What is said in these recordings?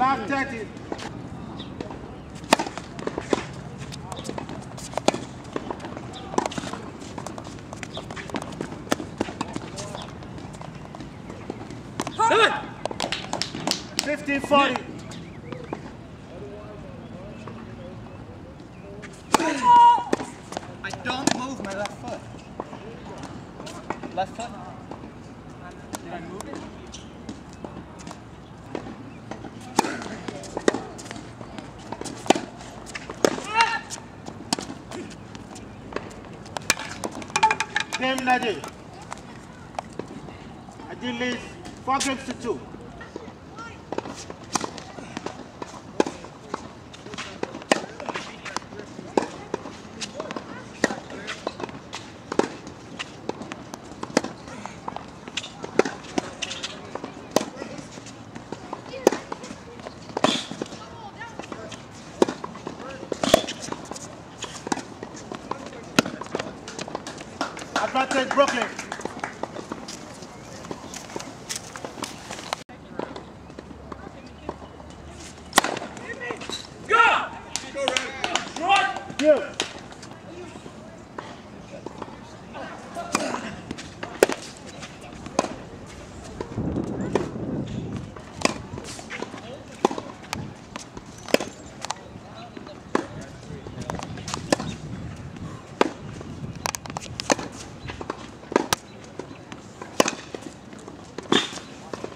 Left-handed. Seven. 15-40. I don't move my left foot. Left foot? Did I move it? Same Nadir. I did leave 4 games to 2. Advantage Brooklyn. Go! Go, right. Yeah.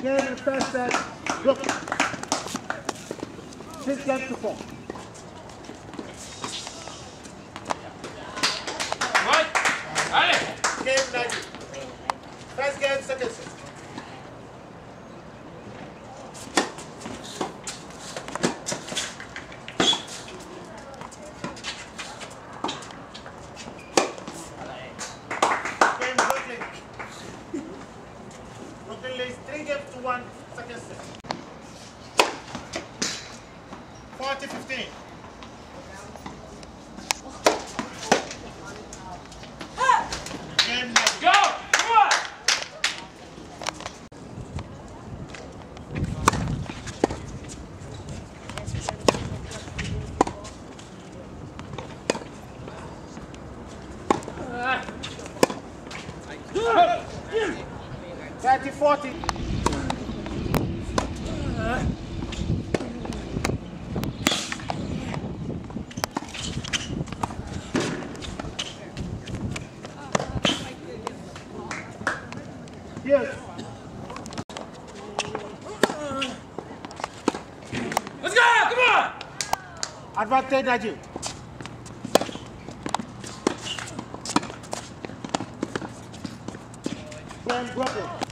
Game first set, look, 6 games to 4. Right, allez. Game 90. First game, second set. Brooklyn 3 games to 1, second set. 40-15. Game go! Come on! I 30-40. Yes. Let's go! Come on! Advantage Najib. Brooklyn.